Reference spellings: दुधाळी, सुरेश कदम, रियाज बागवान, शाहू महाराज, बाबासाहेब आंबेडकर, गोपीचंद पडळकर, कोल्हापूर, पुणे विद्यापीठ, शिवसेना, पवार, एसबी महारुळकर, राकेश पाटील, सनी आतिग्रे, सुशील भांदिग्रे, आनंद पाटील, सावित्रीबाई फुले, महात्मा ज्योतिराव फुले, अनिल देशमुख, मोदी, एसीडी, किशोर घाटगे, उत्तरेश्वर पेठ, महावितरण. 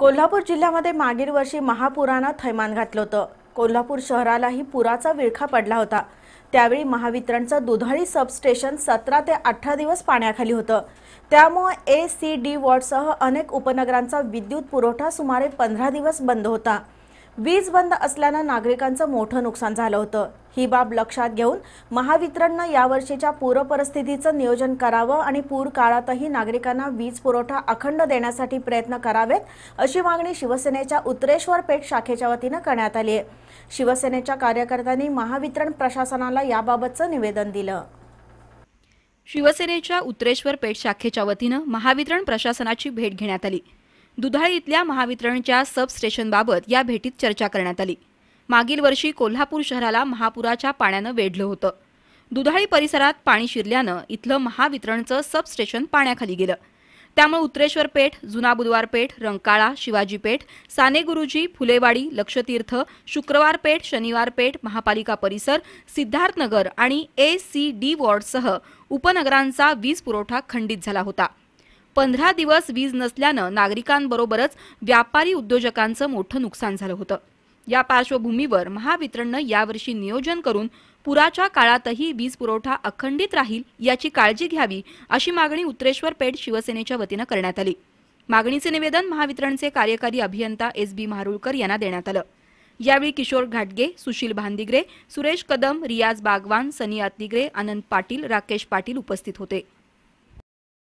कोल्हापूर जिल्ह्यामध्ये मागील वर्षी महापुराने थैमान घातले होते। कोल्हापूर शहरालाही पुराचा विळखा पडला होता। त्यावेळी महावितरणचं दुधाळी सबस्टेशन 17 ते 18 दिवस पाण्याखाली होतं। त्यामुळे एसीडी वॉर्डसह अनेक उपनगरांचा विद्युत पुरवठा सुमारे 15 दिवस बंद होता। वीज बंद असल्याने नागरिकांचं मोठं नुकसान झालं होतं। ही बाब लक्षात घेऊन महावितरणने यावर्षीच्या पूर परिस्थितीचं नियोजन करावं आणि पूर काळातही नागरिकांना वीज पुरवठा अखंड देण्यासाठी प्रयत्न करावेत, अशी मागणी शिवसेनेच्या उत्तरेश्वर पेठ शाखेच्या वतीने करण्यात आली आहे। शिवसेनेच्या कार्यकर्त्यांनी महावितरण प्रशासनाला याबाबतचं निवेदन दिलं। शिवसेनेच्या उत्तरेश्वर पेठ शाखेच्या वतीने महावितरण प्रशासनाची भेट घेण्यात आली। दुधाळी इथल्या महावितरणच्या सबस्टेशन बाबत या भेटीत चर्चा करण्यात आली। मागील वर्षी कोल्हापूर शहराला महापुराच्या पाण्याने वेढले होतं। दुधाळी परिसरात पाणी शिरल्याने इथलं महावितरणचं सबस्टेशन पाण्याखाली गेलं। त्यामुळे उत्तरेश्वर पेठ, जुना बुधवार पेठ, रंकाळा, शिवाजी पेठ, साने गुरुजी, फुलेवाडी, लक्षतीर्थ, शुक्रवार पेठ, शनिवार पेठ, महापालिका परिसर, सिद्धार्थनगर आणि एसीडी वॉर्डसह उपनगरांचा वीज पुरवठा खंडित झाला होता। 15 दिवस वीज नसल्याने नागरिकांबरोबरच व्यापारी उद्योजकांचं मोठं नुकसान झालं होतं। या पार्श्वभूमीवर महावितरणने यावर्षी नियोजन करून पुराच्या काळातही वीज पुरवठा अखंडित राहील याची काळजी घ्यावी, अशी मागणी उत्तरेश्वर पेठ शिवसेनेच्या वतीने करण्यात आली। मागणीचे निवेदन महावितरणचे कार्यकारी अभियंता एसबी महारुळकर यांना देण्यात आलं। यावेळी किशोर घाटगे, सुशील भांदिग्रे, सुरेश कदम, रियाज बागवान, सनी आतिग्रे, आनंद पाटील, राकेश पाटील उपस्थित होते।